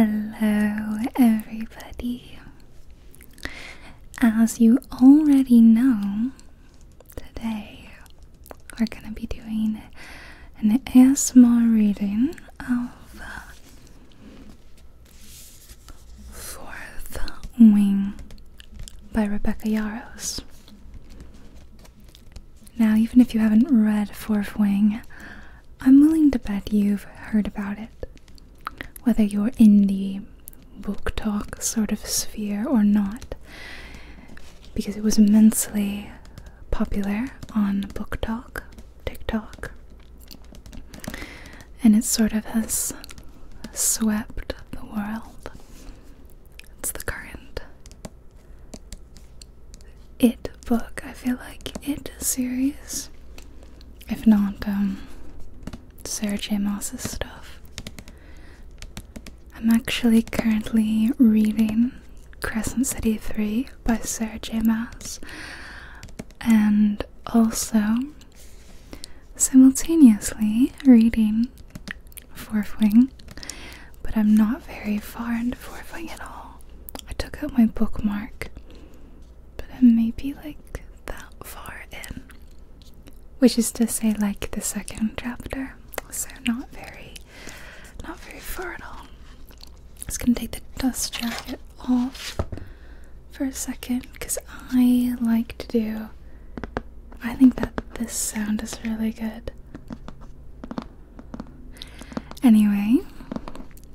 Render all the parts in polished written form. Hello everybody. As you already know, today we're gonna be doing an ASMR reading of Fourth Wing by Rebecca Yarros. Now, even if you haven't read Fourth Wing, I'm willing to bet you've heard about it. Whether you're in the book talk sort of sphere or not, because it was immensely popular on book talk, TikTok, and it sort of has swept the world. It's the current IT book, I feel like, IT series, if not Sarah J. Maas's stuff. I'm actually currently reading Crescent City 3 by Sarah J. Maas, and also simultaneously reading Fourth Wing, but I'm not very far into Fourth Wing at all. I took out my bookmark, but I'm maybe like that far in, which is to say like the second chapter, so not very far at all. Just gonna take the dust jacket off for a second because I think that this sound is really good. Anyway,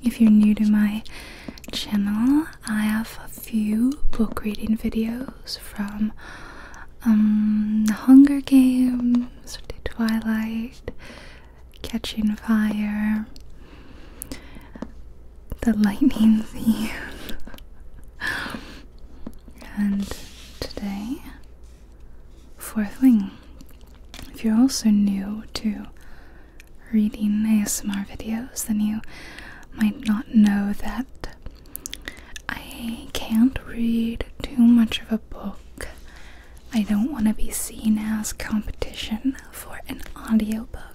if you're new to my channel, I have a few book reading videos from The Hunger Games, Twilight, Catching Fire, the Lightning Thief, and today, Fourth Wing. If you're also new to reading ASMR videos, then you might not know that I can't read too much of a book. I don't want to be seen as competition for an audiobook.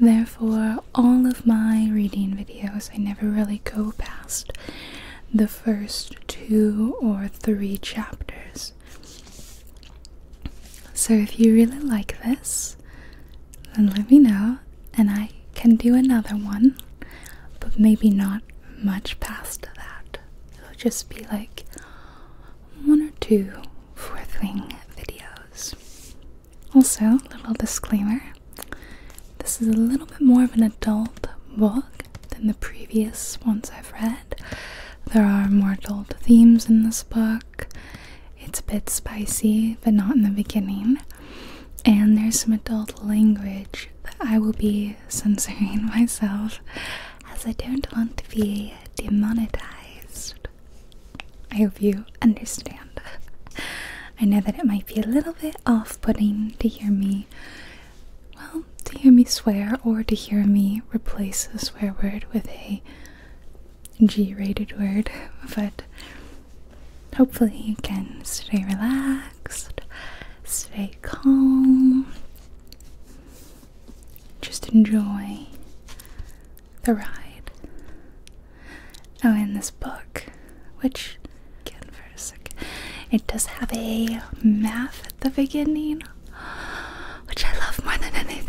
Therefore, all of my reading videos, I never really go past the first 2 or 3 chapters. So if you really like this, then let me know, and I can do another one, but maybe not much past that. It'll just be like 1 or 2 Fourth Wing videos. Also, little disclaimer. This is a little bit more of an adult book than the previous ones I've read. There are more adult themes in this book. It's a bit spicy, but not in the beginning. And there's some adult language that I will be censoring myself, as I don't want to be demonetized. I hope you understand. I know that it might be a little bit off-putting to hear me swear, or to hear me replace a swear word with a G-rated word, but hopefully you can stay relaxed, stay calm, just enjoy the ride. Oh, and this book, which, again for a sec, it does have a math at the beginning, which I love more than anything.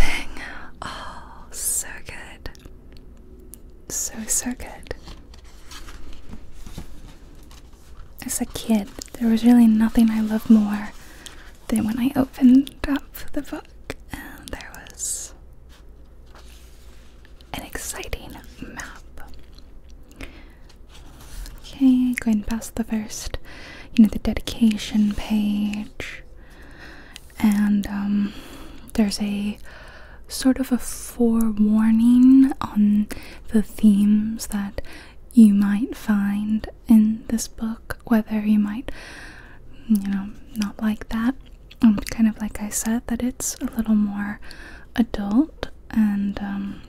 Oh, so good. So good. As a kid, there was really nothing I loved more than when I opened up the book and there was an exciting map. Okay, going past the first, the dedication page, and there's a sort of a forewarning on the themes that you might find in this book, whether you might, not like that. Kind of like I said, that it's a little more adult, and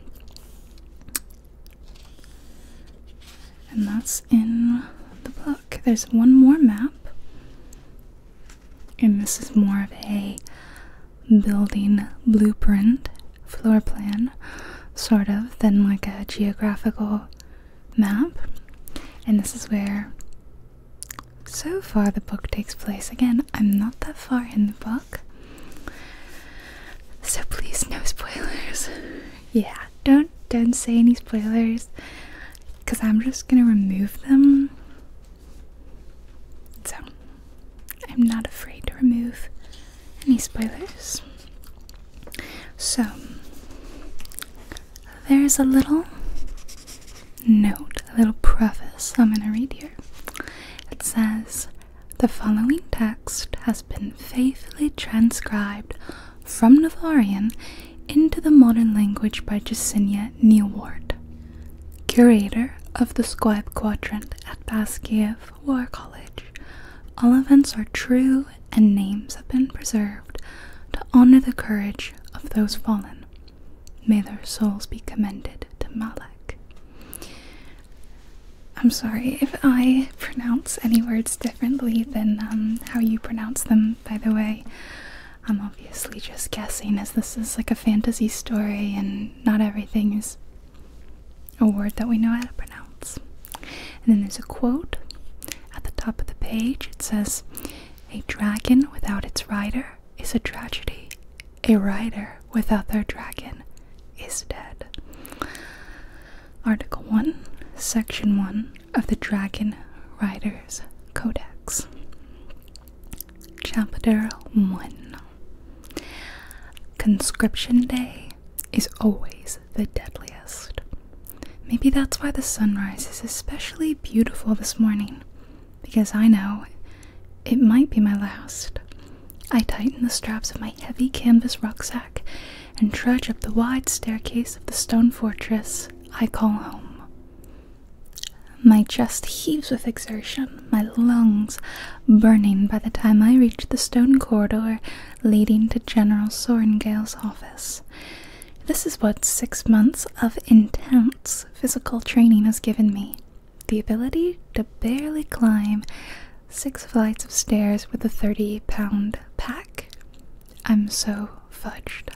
that's in the book. There's one more map, and this is more of a building blueprint, floor plan, sort of, than like a geographical map, and this is where so far the book takes place. Again, I'm not that far in the book, so please no spoilers. Yeah, don't say any spoilers, because I'm just gonna remove them. So I'm not afraid to remove any spoilers. So there's a little note, a little preface I'm gonna read here. It says, the following text has been faithfully transcribed from Navarrian into the modern language by Jacinia Newward, curator of the Scribe Quadrant at Basgiath War College. All events are true and names have been preserved to honor the courage of those fallen. May their souls be commended to Malak. I'm sorry if I pronounce any words differently than how you pronounce them, by the way. I'm obviously just guessing, as this is like a fantasy story and not everything is a word that we know how to pronounce. And then there's a quote at the top of the page. It says, a dragon without its rider is a tragedy. A rider without their dragon is dead. Article 1, Section 1 of the Dragon Riders Codex. Chapter 1. Conscription Day is always the deadliest. Maybe that's why the sunrise is especially beautiful this morning, because I know it might be my last. I tighten the straps of my heavy canvas rucksack and trudge up the wide staircase of the stone fortress I call home. My chest heaves with exertion, my lungs burning by the time I reach the stone corridor leading to General Sorrengail's office. This is what 6 months of intense physical training has given me, the ability to barely climb 6 flights of stairs with a 30-pound pack. I'm so fudged.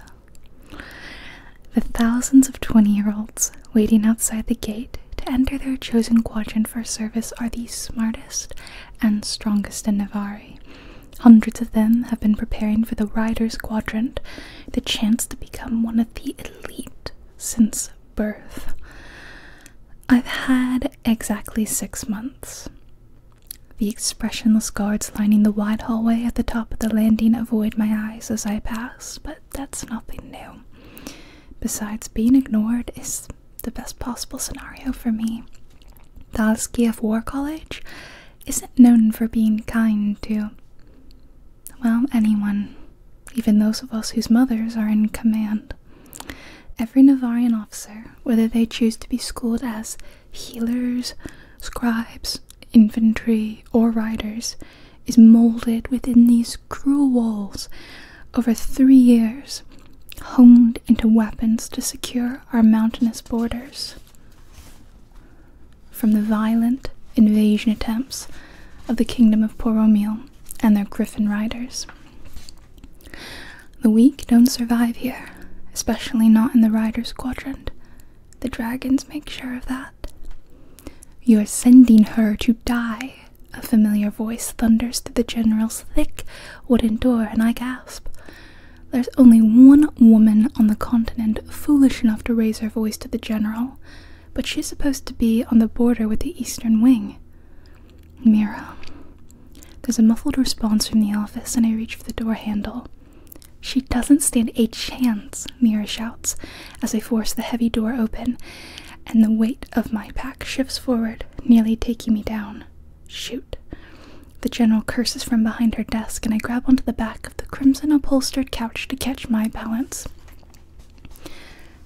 The thousands of 20-year-olds waiting outside the gate to enter their chosen quadrant for service are the smartest and strongest in Navari. Hundreds of them have been preparing for the Riders Quadrant, the chance to become one of the elite since birth. I've had exactly 6 months. The expressionless guards lining the wide hallway at the top of the landing avoid my eyes as I pass, but that's nothing new. Besides, being ignored is the best possible scenario for me. Basgiath War College isn't known for being kind to, well, anyone, even those of us whose mothers are in command. Every Navarrian officer, whether they choose to be schooled as healers, scribes, infantry, or riders, is molded within these cruel walls over 3 years, honed into weapons to secure our mountainous borders from the violent invasion attempts of the Kingdom of Poromiel and their griffin riders. The weak don't survive here, especially not in the Riders Quadrant. The dragons make sure of that. "You're sending her to die," a familiar voice thunders through the general's thick wooden door, and I gasp. There's only one woman on the continent foolish enough to raise her voice to the general, but she's supposed to be on the border with the Eastern Wing. Mira. There's a muffled response from the office, and I reach for the door handle. "She doesn't stand a chance," Mira shouts, as I force the heavy door open, and the weight of my pack shifts forward, nearly taking me down. "Shoot." The general curses from behind her desk, and I grab onto the back of the crimson-upholstered couch to catch my balance.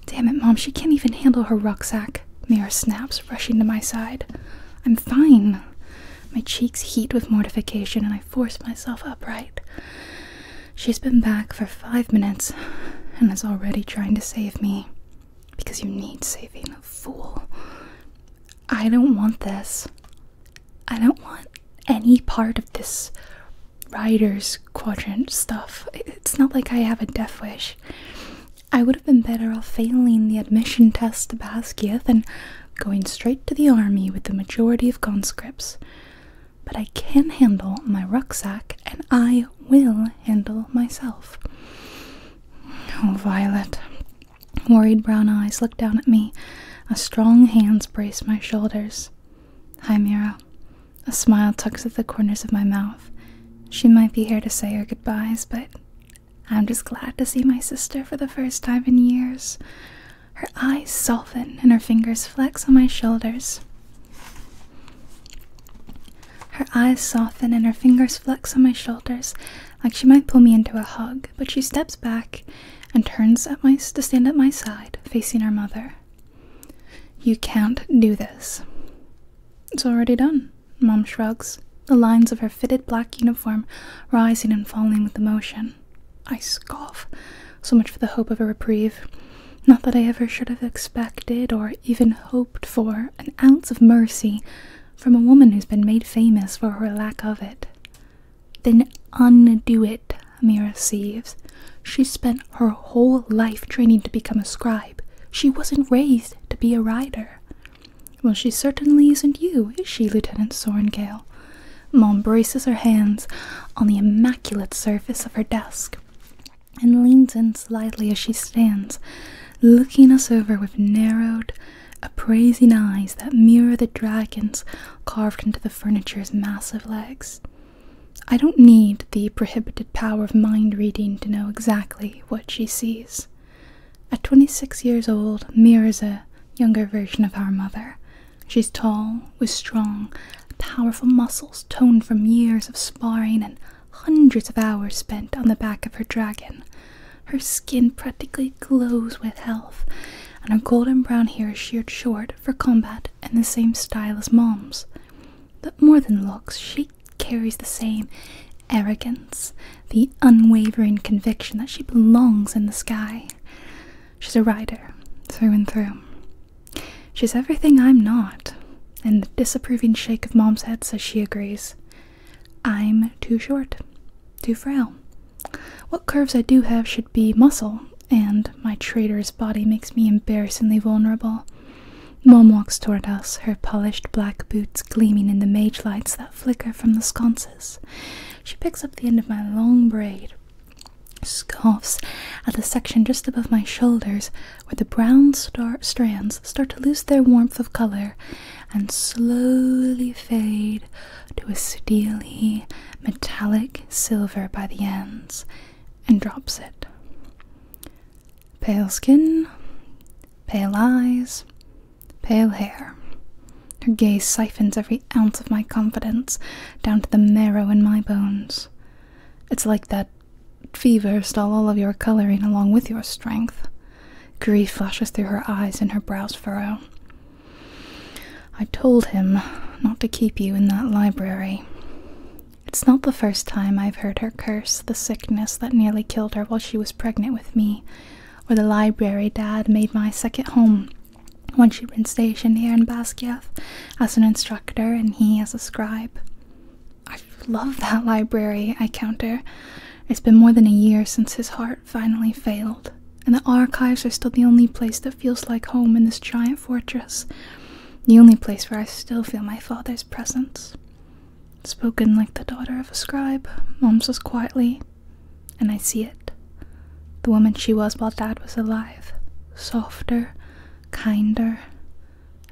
"Damn it, Mom, she can't even handle her rucksack," Mira snaps, rushing to my side. "I'm fine." My cheeks heat with mortification, and I force myself upright. She's been back for 5 minutes and is already trying to save me. Because you need saving, fool. I don't want this. I don't want any part of this Riders Quadrant stuff. It's not like I have a death wish. I would have been better off failing the admission test to Basgiath and going straight to the army with the majority of conscripts. But I can handle my rucksack, and I will handle myself. Oh, Violet. Worried brown eyes looked down at me. A strong hands braced my shoulders. Hi, Mira. A smile tugs at the corners of my mouth. She might be here to say her goodbyes, but I'm just glad to see my sister for the first time in years. Her eyes soften and her fingers flex on my shoulders. Her eyes soften and her fingers flex on my shoulders, like she might pull me into a hug, but she steps back and turns to stand at my side, facing her mother. You can't do this. It's already done, Mom shrugs, the lines of her fitted black uniform rising and falling with emotion. I scoff, so much for the hope of a reprieve. Not that I ever should have expected or even hoped for an ounce of mercy from a woman who's been made famous for her lack of it. Then undo it, Mira seethes. She spent her whole life training to become a scribe. She wasn't raised to be a rider. Well, she certainly isn't you, is she, Lieutenant Sorrengail? Mom braces her hands on the immaculate surface of her desk and leans in slightly as she stands, looking us over with narrowed, appraising eyes that mirror the dragons carved into the furniture's massive legs. I don't need the prohibited power of mind reading to know exactly what she sees. At 26 years old, Mira's a younger version of our mother. She's tall, with strong, powerful muscles toned from years of sparring and hundreds of hours spent on the back of her dragon. Her skin practically glows with health, and her golden brown hair is sheared short for combat in the same style as Mom's. But more than looks, she carries the same arrogance, the unwavering conviction that she belongs in the sky. She's a rider, through and through. She's everything I'm not. And the disapproving shake of Mom's head says she agrees. I'm too short, too frail. What curves I do have should be muscle, and my traitorous body makes me embarrassingly vulnerable. Mom walks toward us, her polished black boots gleaming in the mage lights that flicker from the sconces. She picks up the end of my long braid, scoffs at the section just above my shoulders where the brown strands start to lose their warmth of color and slowly fade to a steely, metallic silver by the ends, and drops it. Pale skin, pale eyes, pale hair. Her gaze siphons every ounce of my confidence down to the marrow in my bones. It's like that fever stole all of your coloring along with your strength. Grief flashes through her eyes and her brows furrow. I told him not to keep you in that library. It's not the first time I've heard her curse the sickness that nearly killed her while she was pregnant with me, or the library Dad made my second home when she'd been stationed here in Basgiath as an instructor and he as a scribe. I love that library, I counter. It's been more than a year since his heart finally failed, and the archives are still the only place that feels like home in this giant fortress. The only place where I still feel my father's presence. Spoken like the daughter of a scribe, Mom says quietly, and I see it. The woman she was while Dad was alive. Softer, kinder,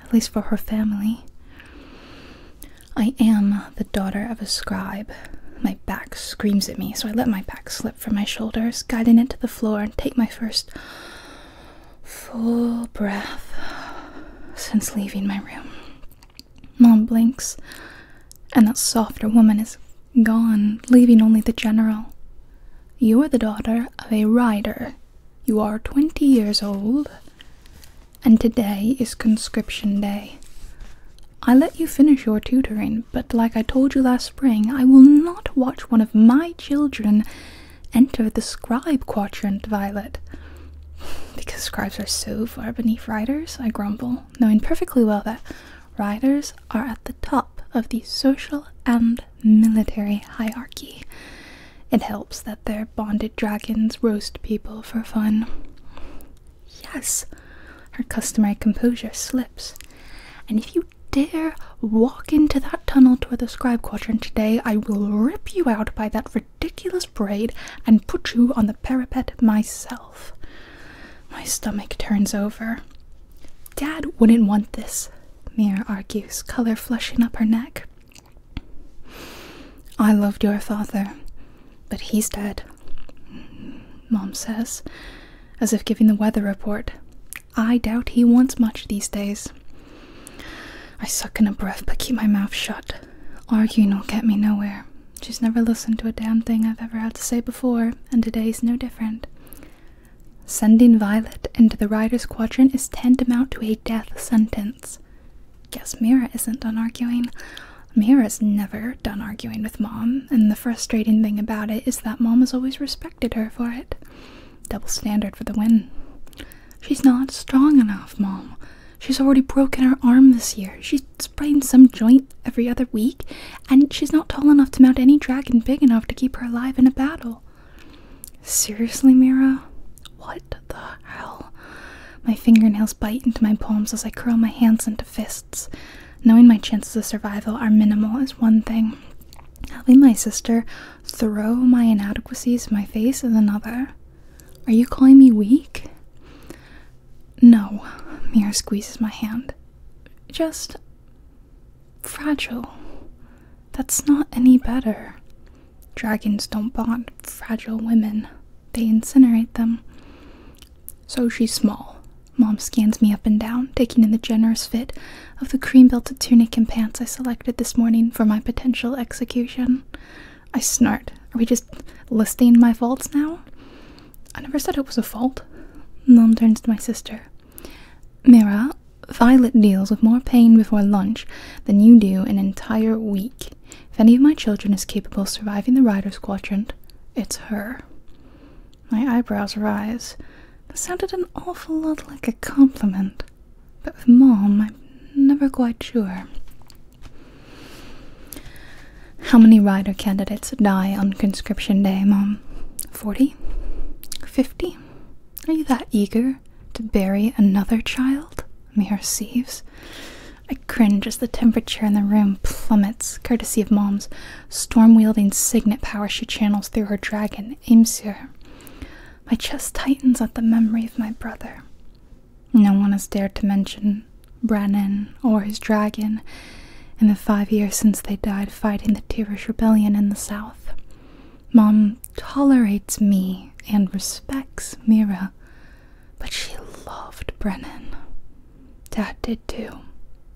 at least for her family. I am the daughter of a scribe. My back screams at me, so I let my back slip from my shoulders, guiding it to the floor, and take my first full breath since leaving my room. Mom blinks, and that softer woman is gone, leaving only the general. You're the daughter of a rider. You are 20 years old, and today is conscription day. I let you finish your tutoring, but like I told you last spring, I will not watch one of my children enter the scribe quadrant, Violet. Because scribes are so far beneath riders, I grumble, knowing perfectly well that riders are at the top of the social and military hierarchy. It helps that their bonded dragons roast people for fun. Yes, her customary composure slips. and if you dare walk into that tunnel toward the scribe quadrant today, I will rip you out by that ridiculous braid and put you on the parapet myself. My stomach turns over. Dad wouldn't want this, Mira argues, color flushing up her neck. I loved your father, but he's dead, Mom says, as if giving the weather report. I doubt he wants much these days. I suck in a breath but keep my mouth shut. Arguing will get me nowhere. She's never listened to a damn thing I've ever had to say before, and today's no different. Sending Violet into the Riders' Quadrant is tantamount to a death sentence. Guess Mira isn't done arguing. Mira's never done arguing with Mom, and the frustrating thing about it is that Mom has always respected her for it. Double standard for the win. She's not strong enough, Mom. She's already broken her arm this year. She's sprained some joint every other week, and she's not tall enough to mount any dragon big enough to keep her alive in a battle. Seriously, Mira? What the hell? My fingernails bite into my palms as I curl my hands into fists. Knowing my chances of survival are minimal is one thing. Having my sister throw my inadequacies in my face is another. Are you calling me weak? No. Mira squeezes my hand. Just fragile. That's not any better. Dragons don't bond fragile women. They incinerate them. So she's small. Mom scans me up and down, taking in the generous fit of the cream-belted tunic and pants I selected this morning for my potential execution. I snort. Are we just listing my faults now? I never said it was a fault. Mom turns to my sister. Mira, Violet deals with more pain before lunch than you do an entire week. If any of my children is capable of surviving the Riders' Quadrant, it's her. My eyebrows rise. That sounded an awful lot like a compliment, but with Mom, I'm never quite sure. How many rider candidates die on conscription day, Mom? 40? 50? Are you that eager to bury another child? Mira seethes. I cringe as the temperature in the room plummets, courtesy of Mom's storm-wielding signet power she channels through her dragon, Aimsir. My chest tightens at the memory of my brother. No one has dared to mention Brennan or his dragon in the 5 years since they died fighting the Tyrrish Rebellion in the south. Mom tolerates me and respects Mira, but she loved Brennan. Dad did too.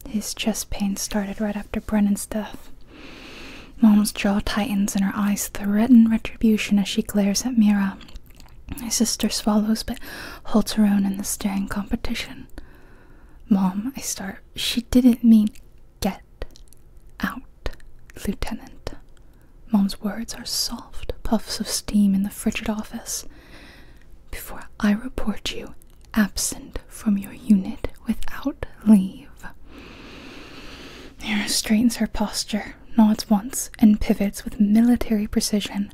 His chest pain started right after Brennan's death. Mom's jaw tightens and her eyes threaten retribution as she glares at Mira. My sister swallows but holds her own in the staring competition. Mom, I start. She didn't mean get out, Lieutenant. Mom's words are soft puffs of steam in the frigid office. Before I report you absent from your unit without leave. Mira straightens her posture, nods once, and pivots with military precision,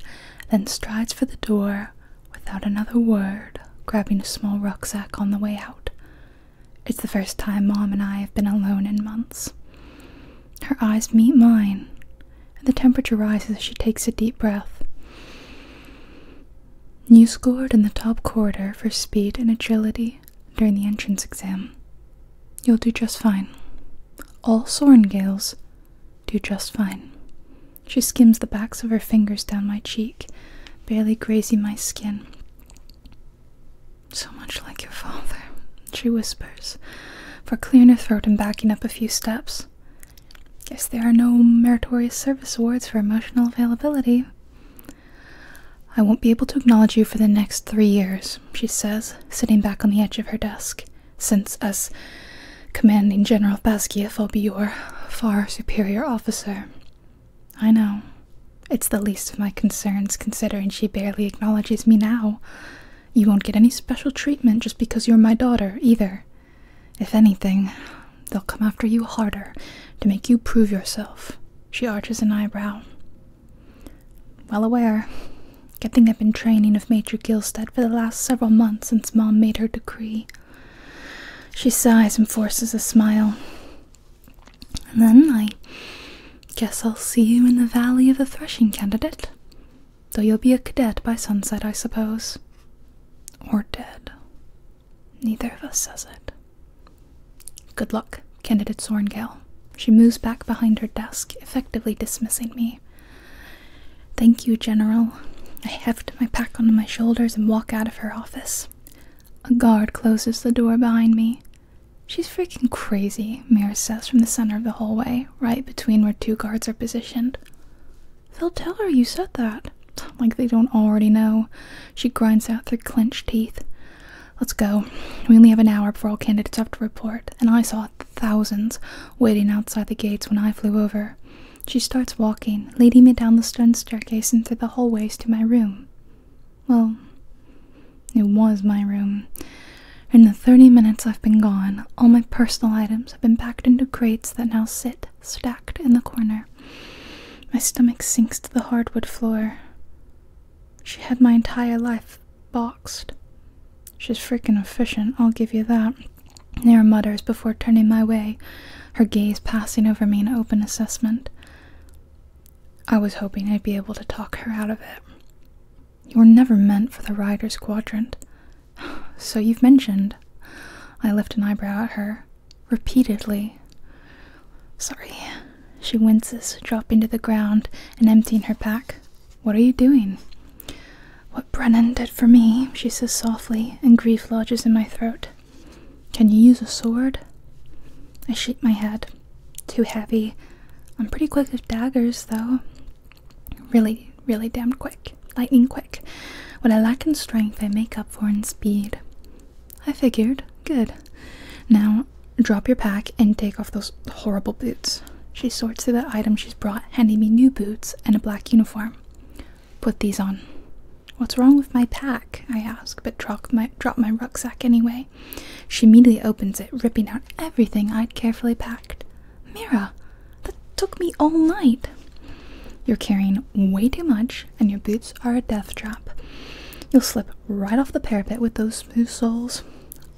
then strides for the door without another word, grabbing a small rucksack on the way out. It's the first time Mom and I have been alone in months. Her eyes meet mine, and the temperature rises as she takes a deep breath. You scored in the top corridor for speed and agility during the entrance exam. You'll do just fine. All Sorrengails do just fine. She skims the backs of her fingers down my cheek, barely grazing my skin. So much like your father, she whispers, for clearing her throat and backing up a few steps. Guess there are no meritorious service awards for emotional availability. I won't be able to acknowledge you for the next 3 years, she says, sitting back on the edge of her desk, since as Commanding General of Basgiath, I'll be your far superior officer. I know. It's the least of my concerns, considering she barely acknowledges me now. You won't get any special treatment just because you're my daughter, either. If anything, they'll come after you harder to make you prove yourself. She arches an eyebrow. Well aware. Good thing I've been training with Major Gilstead for the last several months since Mom made her decree. She sighs and forces a smile. And then I guess I'll see you in the Valley of the Threshing, candidate. Though you'll be a cadet by sunset, I suppose. Or dead. Neither of us says it. Good luck, Candidate Sorrengail. She moves back behind her desk, effectively dismissing me. Thank you, General. I heft my pack onto my shoulders and walk out of her office. A guard closes the door behind me. She's freaking crazy, Mira says from the center of the hallway, right between where two guards are positioned. They'll tell her you said that. Like they don't already know. She grinds out through clenched teeth. Let's go. We only have an hour before all candidates have to report, and I saw thousands waiting outside the gates when I flew over. She starts walking, leading me down the stone staircase and through the hallways to my room. Well, it was my room. In the 30 minutes I've been gone, all my personal items have been packed into crates that now sit, stacked, in the corner. My stomach sinks to the hardwood floor. She had my entire life boxed. She's freaking efficient, I'll give you that. Mira mutters before turning my way, her gaze passing over me in open assessment. I was hoping I'd be able to talk her out of it. You were never meant for the Riders Quadrant. So you've mentioned. I lift an eyebrow at her. Repeatedly. Sorry. She winces, dropping to the ground and emptying her pack. What are you doing? What Brennan did for me, she says softly, and grief lodges in my throat. Can you use a sword? I shake my head. Too heavy. I'm pretty quick with daggers, though. Really, really damned quick. Lightning quick. What I lack in strength, I make up for in speed. I figured. Good. Now, drop your pack and take off those horrible boots. She sorts through the items she's brought, handing me new boots and a black uniform. Put these on. What's wrong with my pack? I ask, but drop my rucksack anyway. She immediately opens it, ripping out everything I'd carefully packed. Mira, that took me all night. You're carrying way too much, and your boots are a death trap. You'll slip right off the parapet with those smooth soles.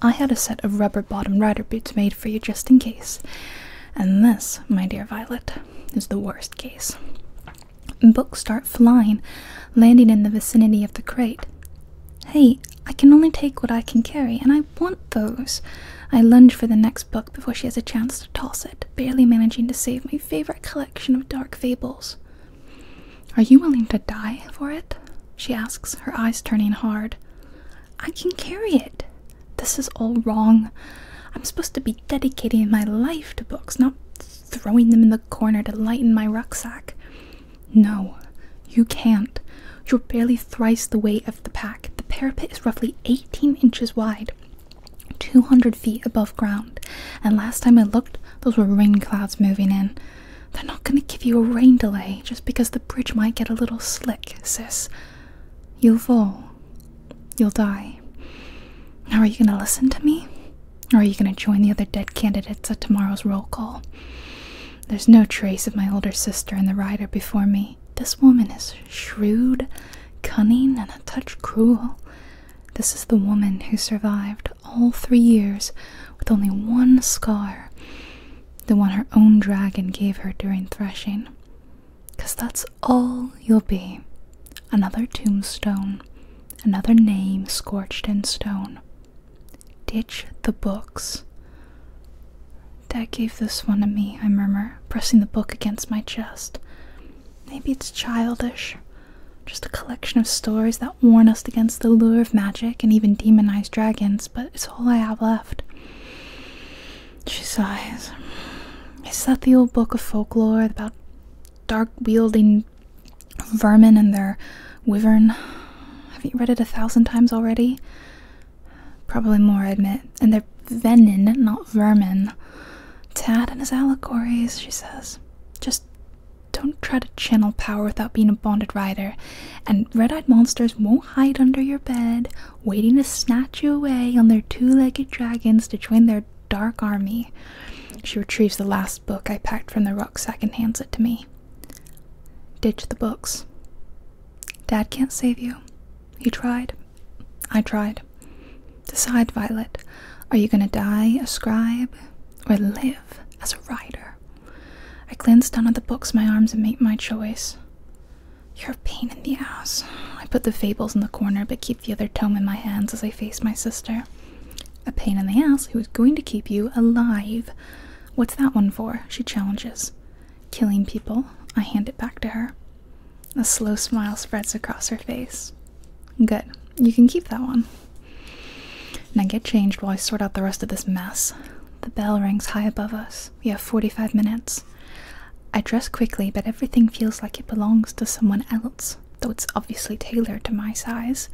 I had a set of rubber-bottomed rider boots made for you just in case. And this, my dear Violet, is the worst case. Books start flying, landing in the vicinity of the crate. Hey, I can only take what I can carry, and I want those. I lunge for the next book before she has a chance to toss it, barely managing to save my favorite collection of dark fables. Are you willing to die for it? She asks, her eyes turning hard. I can carry it. This is all wrong. I'm supposed to be dedicating my life to books, not throwing them in the corner to lighten my rucksack. No, you can't. You're barely thrice the weight of the pack. The parapet is roughly 18 inches wide, 200 feet above ground, and last time I looked, those were rain clouds moving in. They're not going to give you a rain delay just because the bridge might get a little slick, sis. You'll fall. You'll die. Now are you going to listen to me? Or are you going to join the other dead candidates at tomorrow's roll call? There's no trace of my older sister and the rider before me. This woman is shrewd, cunning, and a touch cruel. This is the woman who survived all 3 years with only one scar. The one her own dragon gave her during threshing. 'Cause that's all you'll be. Another tombstone. Another name scorched in stone. Ditch the books. Dad gave this one to me, I murmur, pressing the book against my chest. Maybe it's childish. Just a collection of stories that warn us against the lure of magic and even demonized dragons, but it's all I have left. She sighs. Is that the old book of folklore about dark-wielding vermin and their wyvern? Have you read it 1,000 times already? Probably more, I admit. And they're venom, not vermin. Tad and his allegories, she says. Just don't try to channel power without being a bonded rider, and red-eyed monsters won't hide under your bed, waiting to snatch you away on their two-legged dragons to join their dark army. She retrieves the last book I packed from the rucksack and hands it to me. Ditch the books. Dad can't save you. He tried. I tried. Decide, Violet. Are you going to die a scribe? Or live as a rider? glance down at the books in my arms and make my choice. You're a pain in the ass. I put the fables in the corner but keep the other tome in my hands as I face my sister. A pain in the ass who is going to keep you alive. What's that one for? She challenges. Killing people. I hand it back to her. A slow smile spreads across her face. Good. You can keep that one. Now get changed while I sort out the rest of this mess. The bell rings high above us. We have 45 minutes. I dress quickly, but everything feels like it belongs to someone else, though it's obviously tailored to my size.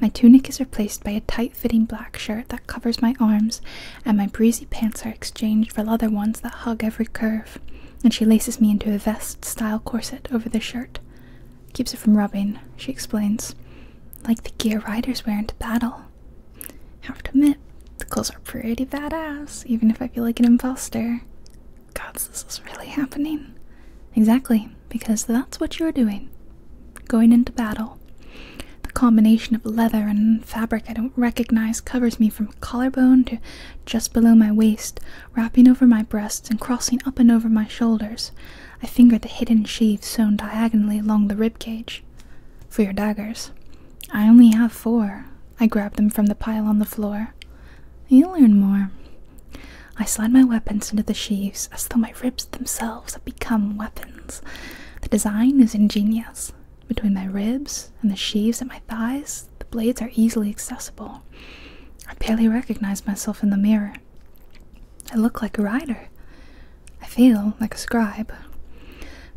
My tunic is replaced by a tight-fitting black shirt that covers my arms, and my breezy pants are exchanged for leather ones that hug every curve, and she laces me into a vest-style corset over the shirt. Keeps it from rubbing, she explains. Like the gear riders wear into battle. Have to admit, the clothes are pretty badass, even if I feel like an imposter. Gods, this is really happening. Exactly, because that's what you're doing. Going into battle. The combination of leather and fabric I don't recognize covers me from collarbone to just below my waist, wrapping over my breasts and crossing up and over my shoulders. I finger the hidden sheath sewn diagonally along the ribcage. For your daggers. I only have 4. I grab them from the pile on the floor. You'll learn more. I slide my weapons into the sheaves, as though my ribs themselves have become weapons. The design is ingenious. Between my ribs and the sheaves at my thighs, the blades are easily accessible. I barely recognize myself in the mirror. I look like a rider. I feel like a scribe.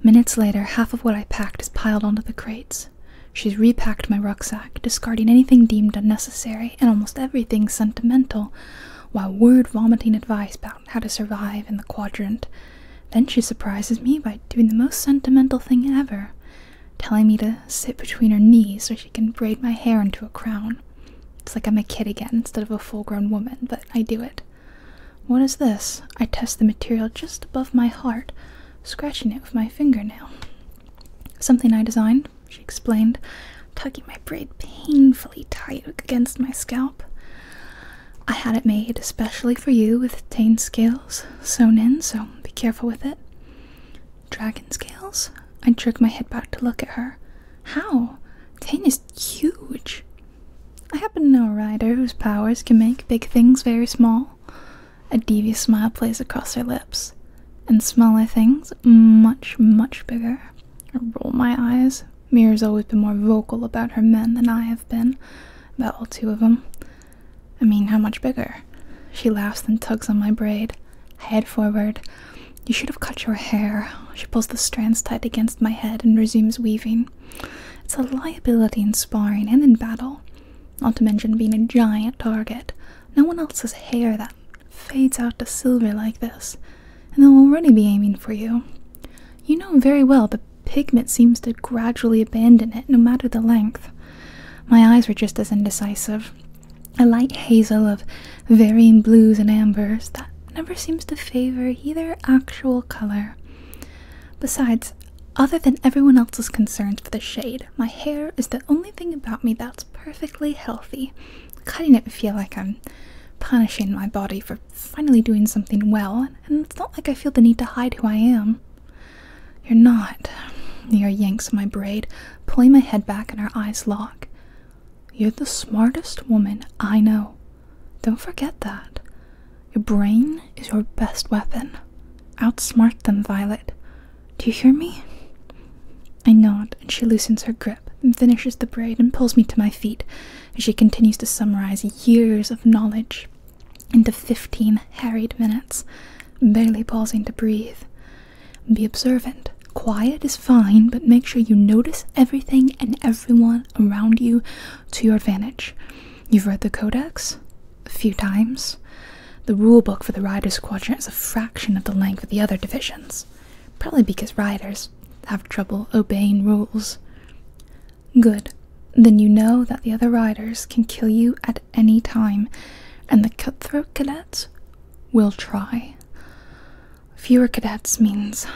Minutes later, half of what I packed is piled onto the crates. She's repacked my rucksack, discarding anything deemed unnecessary and almost everything sentimental, while word-vomiting advice about how to survive in the quadrant. Then she surprises me by doing the most sentimental thing ever, telling me to sit between her knees so she can braid my hair into a crown. It's like I'm a kid again instead of a full-grown woman, but I do it. What is this? I test the material just above my heart, scratching it with my fingernail. Something I designed, she explained, tugging my braid painfully tight against my scalp. I had it made especially for you with Tain scales sewn in, so be careful with it. Dragon scales? I jerk my head back to look at her. How? Tain is huge. I happen to know a rider whose powers can make big things very small. A devious smile plays across her lips. And smaller things, much, much bigger. I roll my eyes. Mira's always been more vocal about her men than I have been, about all 2 of them. I mean, how much bigger? She laughs and tugs on my braid. Head forward. You should have cut your hair. She pulls the strands tight against my head and resumes weaving. It's a liability in sparring and in battle. Not to mention being a giant target. No one else's hair that fades out to silver like this. And they'll already be aiming for you. You know very well the pigment seems to gradually abandon it, no matter the length. My eyes were just as indecisive. A light hazel of varying blues and ambers that never seems to favor either actual color. Besides, other than everyone else's concerns for the shade, my hair is the only thing about me that's perfectly healthy. Cutting it would feel like I'm punishing my body for finally doing something well, and it's not like I feel the need to hide who I am. You're not. Mira yanks my braid, pulling my head back and her eyes lock. You're the smartest woman I know. Don't forget that. Your brain is your best weapon. Outsmart them, Violet. Do you hear me? I nod, and she loosens her grip and finishes the braid and pulls me to my feet as she continues to summarize years of knowledge into 15 harried minutes, barely pausing to breathe. Be observant. Quiet is fine, but make sure you notice everything and everyone around you to your advantage. You've read the Codex? A few times. The rulebook for the Riders Quadrant is a fraction of the length of the other divisions. Probably because riders have trouble obeying rules. Good. Then you know that the other riders can kill you at any time, and the cutthroat cadets will try. Fewer cadets means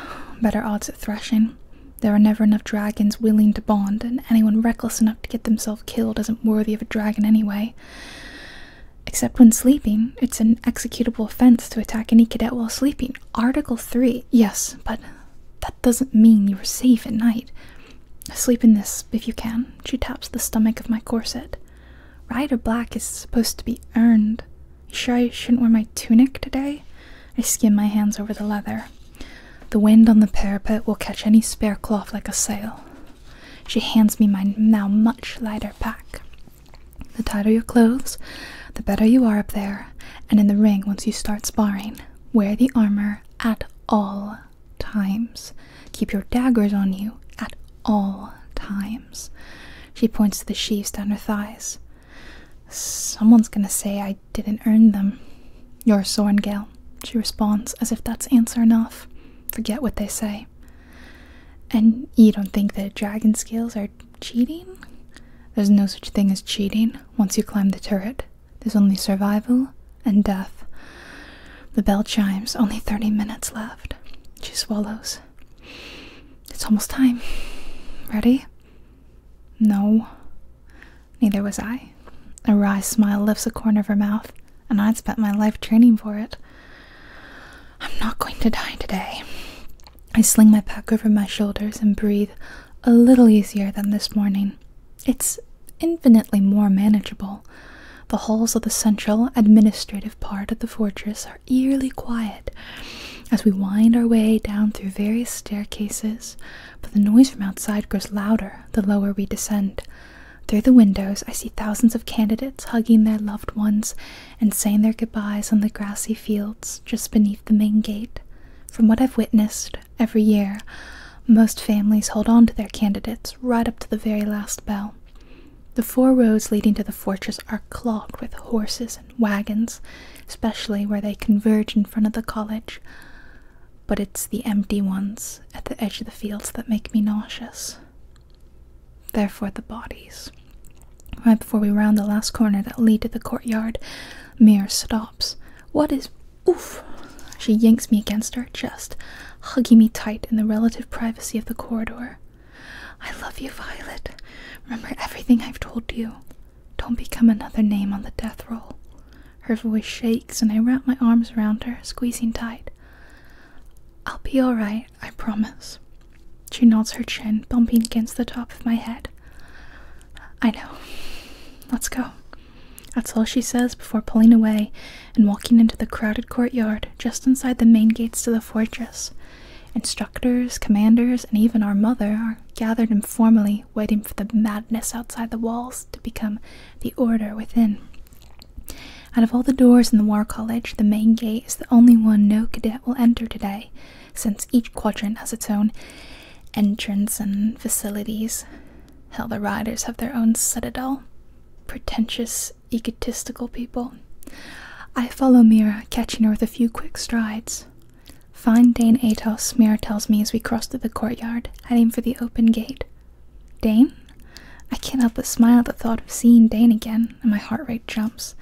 better odds at threshing. There are never enough dragons willing to bond, and anyone reckless enough to get themselves killed isn't worthy of a dragon anyway. Except when sleeping, it's an executable offense to attack any cadet while sleeping. Article 3, yes, but that doesn't mean you are safe at night. Sleep in this, if you can. She taps the stomach of my corset. Ride or black is supposed to be earned. You sure I shouldn't wear my tunic today? I skim my hands over the leather. The wind on the parapet will catch any spare cloth like a sail. She hands me my now much lighter pack. The tighter your clothes, the better you are up there, and in the ring once you start sparring. Wear the armor at all times. Keep your daggers on you at all times. She points to the sheaves down her thighs. Someone's gonna say I didn't earn them. You're Sorrengail, she responds, as if that's answer enough. Forget what they say. And you don't think that dragon scales are cheating? There's no such thing as cheating once you climb the turret. There's only survival and death. The bell chimes, only 30 minutes left. She swallows. It's almost time. Ready? No. Neither was I. A wry smile lifts a corner of her mouth, and I'd spent my life training for it. I'm not going to die today. I sling my pack over my shoulders and breathe a little easier than this morning. It's infinitely more manageable. The halls of the central administrative part of the fortress are eerily quiet as we wind our way down through various staircases, but the noise from outside grows louder the lower we descend. Through the windows, I see thousands of candidates hugging their loved ones and saying their goodbyes on the grassy fields just beneath the main gate. From what I've witnessed, every year, most families hold on to their candidates right up to the very last bell. The four roads leading to the fortress are clogged with horses and wagons, especially where they converge in front of the college. But it's the empty ones at the edge of the fields that make me nauseous. Therefore the bodies. Right before we round the last corner that leads to the courtyard, Mira stops. What is... Oof! She yanks me against her chest, hugging me tight in the relative privacy of the corridor. I love you, Violet. Remember everything I've told you. Don't become another name on the death roll. Her voice shakes, and I wrap my arms around her, squeezing tight. I'll be all right, I promise. She nods her chin, bumping against the top of my head. I know. Let's go. That's all she says before pulling away and walking into the crowded courtyard just inside the main gates to the fortress. Instructors, commanders, and even our mother are gathered informally, waiting for the madness outside the walls to become the order within. Out of all the doors in the War College, the main gate is the only one no cadet will enter today, since each quadrant has its own entrance and facilities. Hell, the riders have their own citadel. Pretentious, egotistical people. I follow Mira, catching her with a few quick strides. Find Dain Aetos, Mira tells me as we cross through the courtyard, heading for the open gate. Dain? I can't help but smile at the thought of seeing Dain again, and my heart rate jumps.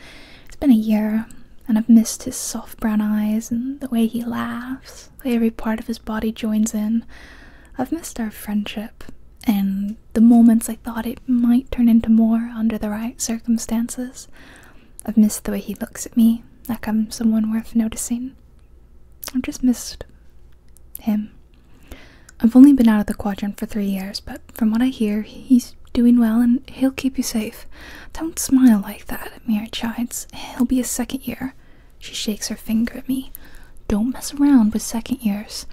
It's been a year, and I've missed his soft brown eyes and the way he laughs, the way every part of his body joins in. I've missed our friendship, and the moments I thought it might turn into more under the right circumstances. I've missed the way he looks at me, like I'm someone worth noticing. I've just missed him. I've only been out of the quadrant for 3 years, but from what I hear, he's doing well and he'll keep you safe. Don't smile like that, Mira chides. He'll be a second year. She shakes her finger at me. Don't mess around with second years.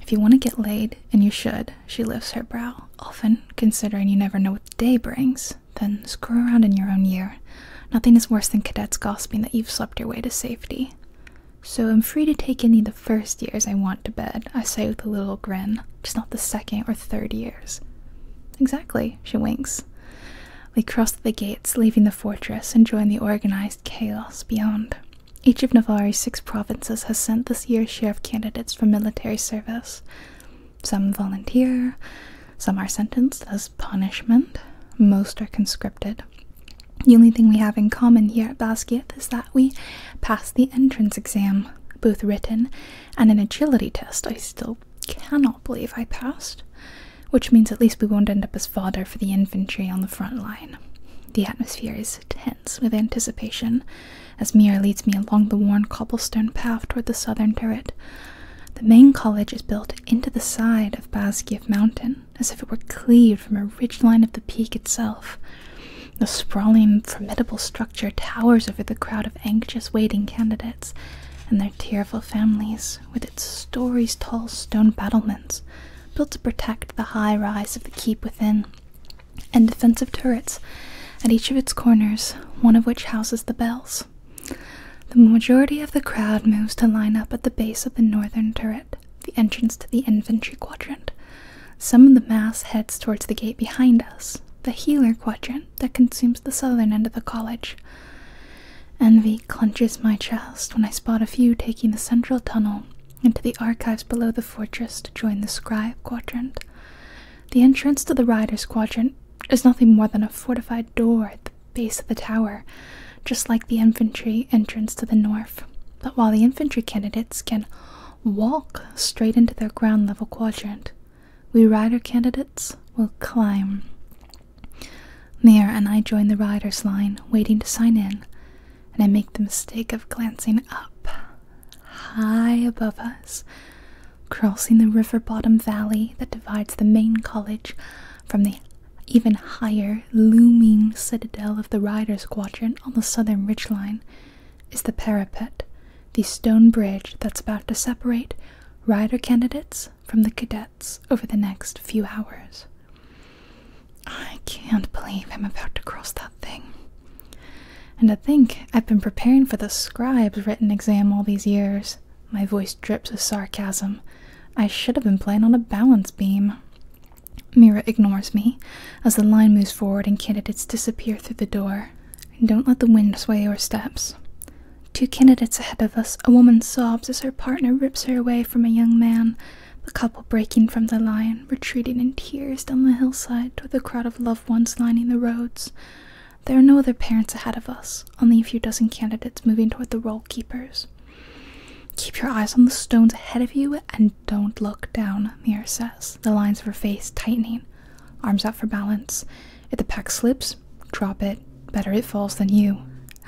If you want to get laid, and you should, she lifts her brow, often, considering you never know what the day brings, then screw around in your own year. Nothing is worse than cadets gossiping that you've slept your way to safety. So I'm free to take any of the first years I want to bed, I say with a little grin, just not the second or third years. Exactly, she winks. We cross the gates, leaving the fortress, and join the organized chaos beyond. Each of Navari's 6 provinces has sent this year's share of candidates for military service. Some volunteer, some are sentenced as punishment, most are conscripted. The only thing we have in common here at Basgiath is that we passed the entrance exam, both written and an agility test I still cannot believe I passed, which means at least we won't end up as fodder for the infantry on the front line. The atmosphere is tense with anticipation as Mira leads me along the worn cobblestone path toward the southern turret. The main college is built into the side of Basgiath Mountain, as if it were cleaved from a ridgeline of the peak itself. The sprawling, formidable structure towers over the crowd of anxious waiting candidates and their tearful families, with its stories-tall stone battlements, built to protect the high rise of the keep within, and defensive turrets at each of its corners, one of which houses the bells. The majority of the crowd moves to line up at the base of the northern turret, the entrance to the infantry quadrant. Some of the mass heads towards the gate behind us, the healer quadrant that consumes the southern end of the college. Envy clenches my chest when I spot a few taking the central tunnel into the archives below the fortress to join the scribe quadrant. The entrance to the riders quadrant is nothing more than a fortified door at the base of the tower, just like the infantry entrance to the north. But while the infantry candidates can walk straight into their ground level quadrant, we rider candidates will climb. Mira and I join the riders line, waiting to sign in, and I make the mistake of glancing up. High above us, crossing the river-bottom valley that divides the main college from the even higher, looming citadel of the Riders' Quadrant on the southern ridgeline, is the parapet, the stone bridge that's about to separate rider candidates from the cadets over the next few hours. I can't believe I'm about to cross that thing. And I think I've been preparing for the scribe's written exam all these years. My voice drips with sarcasm. I should have been playing on a balance beam. Mira ignores me as the line moves forward and candidates disappear through the door. Don't let the wind sway your steps. Two candidates ahead of us, a woman sobs as her partner rips her away from a young man, the couple breaking from the line, retreating in tears down the hillside toward the crowd of loved ones lining the roads. There are no other parents ahead of us, only a few dozen candidates moving toward the roll keepers. Keep your eyes on the stones ahead of you and don't look down, Mira says, the lines of her face tightening, arms out for balance. If the pack slips, drop it. Better it falls than you.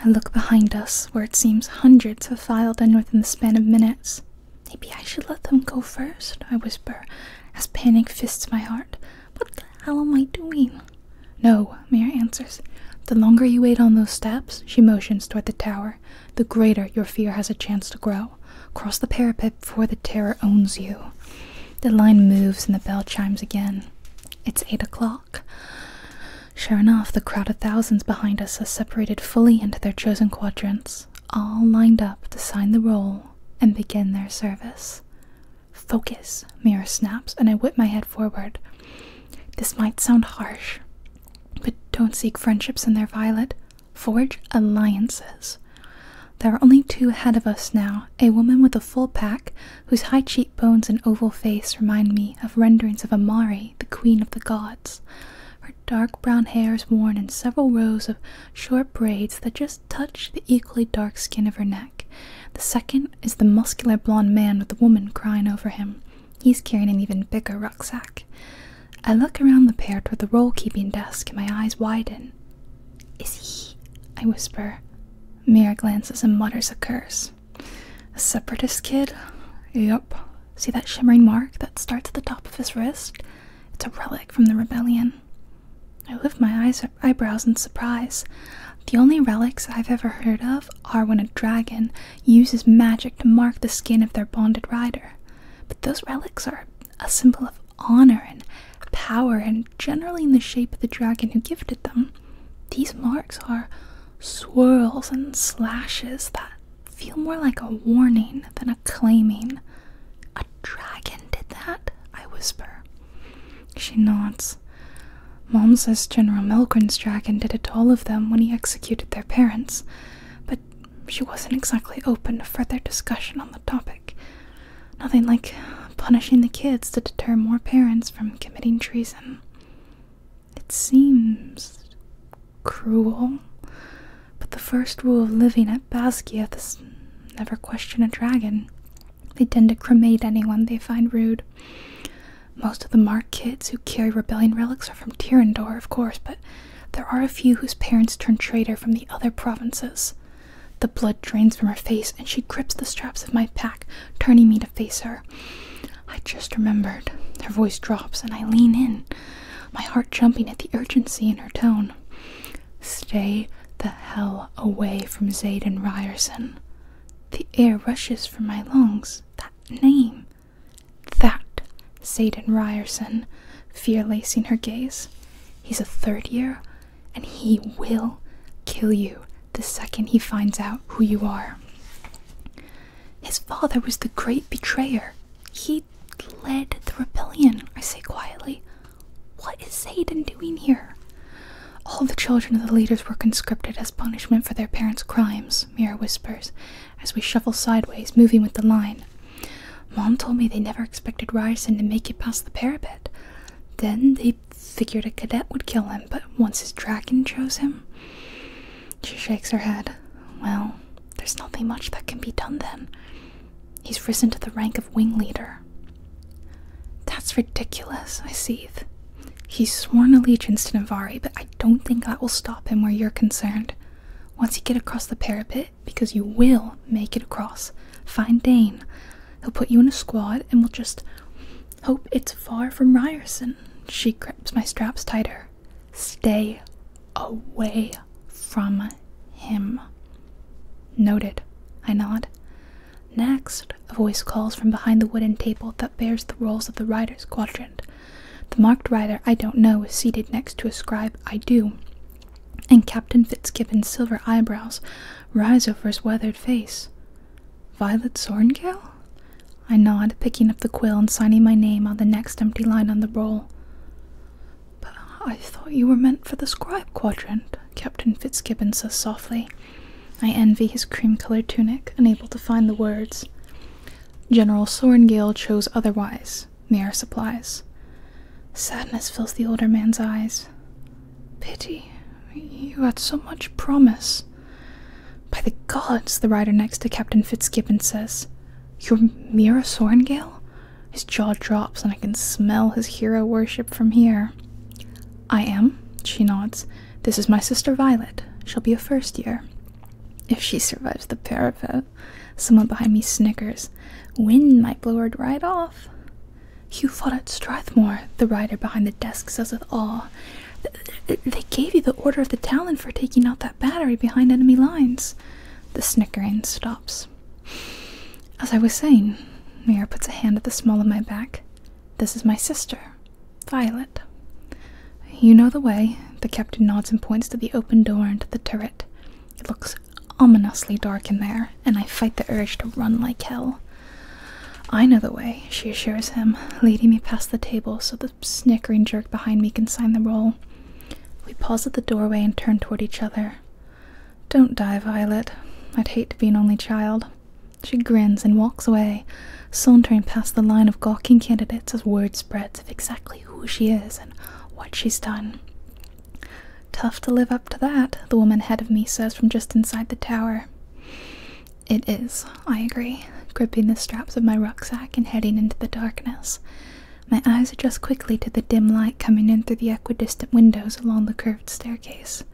I look behind us, where it seems hundreds have filed in within the span of minutes. Maybe I should let them go first, I whisper, as panic fists my heart. What the hell am I doing? No, Mira answers. The longer you wait on those steps, she motions toward the tower, the greater your fear has a chance to grow. Cross the parapet before the terror owns you. The line moves and the bell chimes again. It's 8 o'clock. Sure enough, the crowd of thousands behind us has separated fully into their chosen quadrants, all lined up to sign the roll and begin their service. Focus, Mira snaps, and I whip my head forward. This might sound harsh, but don't seek friendships in their Violet. Forge alliances. There are only two ahead of us now, a woman with a full pack, whose high cheekbones and oval face remind me of renderings of Amari, the queen of the gods. Her dark brown hair is worn in several rows of short braids that just touch the equally dark skin of her neck. The second is the muscular blonde man with the woman crying over him. He's carrying an even bigger rucksack. I look around the pair toward the roll-keeping desk and my eyes widen. Is he? I whisper. Mira glances and mutters a curse. A separatist kid? Yup. See that shimmering mark that starts at the top of his wrist? It's a relic from the rebellion. I lift my eyebrows in surprise. The only relics I've ever heard of are when a dragon uses magic to mark the skin of their bonded rider. But those relics are a symbol of honor and power, and generally in the shape of the dragon who gifted them. These marks are swirls and slashes that feel more like a warning than a claiming. A dragon did that? I whisper. She nods. Mom says General Melgren's dragon did it to all of them when he executed their parents, but she wasn't exactly open to further discussion on the topic. Nothing like punishing the kids to deter more parents from committing treason. It seems cruel. The first rule of living at Basgiath is never question a dragon. They tend to cremate anyone they find rude. Most of the Mark kids who carry rebellion relics are from Tyrandor, of course, but there are a few whose parents turned traitor from the other provinces. The blood drains from her face, and she grips the straps of my pack, turning me to face her. I just remembered. Her voice drops, and I lean in, my heart jumping at the urgency in her tone. Stay the hell away from Xaden Riorson. The air rushes from my lungs. That name. That Xaden Riorson. Fear lacing her gaze. He's a third year, and he will kill you the second he finds out who you are. His father was the great betrayer. He led the rebellion, I say quietly. What is Xaden doing here? All the children of the leaders were conscripted as punishment for their parents' crimes, Mira whispers, as we shuffle sideways, moving with the line. Mom told me they never expected Riorson to make it past the parapet. Then they figured a cadet would kill him, but once his dragon chose him... She shakes her head. Well, there's nothing much that can be done then. He's risen to the rank of wing leader. That's ridiculous, I seethe. He's sworn allegiance to Navari, but I don't think that will stop him where you're concerned. Once you get across the parapet, because you will make it across, find Dain. He'll put you in a squad, and we'll just hope it's far from Riorson. She grips my straps tighter. Stay away from him. Noted, I nod. Next, a voice calls from behind the wooden table that bears the rolls of the Riders' Quadrant. The marked rider I don't know is seated next to a scribe I do, and Captain Fitzgibbon's silver eyebrows rise over his weathered face. Violet Sorrengail? I nod, picking up the quill and signing my name on the next empty line on the roll. But I thought you were meant for the scribe quadrant, Captain Fitzgibbon says softly. I envy his cream-colored tunic, unable to find the words. General Sorrengail chose otherwise, Mira supplies. Sadness fills the older man's eyes. Pity. You had so much promise. By the gods, the rider next to Captain Fitzgibbon says. You're Mira Sorrengail? His jaw drops, and I can smell his hero worship from here. I am, she nods. This is my sister Violet. She'll be a first year. If she survives the parapet. Someone behind me snickers. Wind might blow her right off. You fought at Strathmore, the rider behind the desk says with awe. They gave you the Order of the Talon for taking out that battery behind enemy lines. The snickering stops. As I was saying, Mira puts a hand at the small of my back. This is my sister, Violet. You know the way. The captain nods and points to the open door into the turret. It looks ominously dark in there, and I fight the urge to run like hell. I know the way, she assures him, leading me past the table so the snickering jerk behind me can sign the roll. We pause at the doorway and turn toward each other. Don't die, Violet. I'd hate to be an only child. She grins and walks away, sauntering past the line of gawking candidates as word spreads of exactly who she is and what she's done. Tough to live up to that, the woman ahead of me says from just inside the tower. It is, I agree, gripping the straps of my rucksack and heading into the darkness. My eyes adjust quickly to the dim light coming in through the equidistant windows along the curved staircase.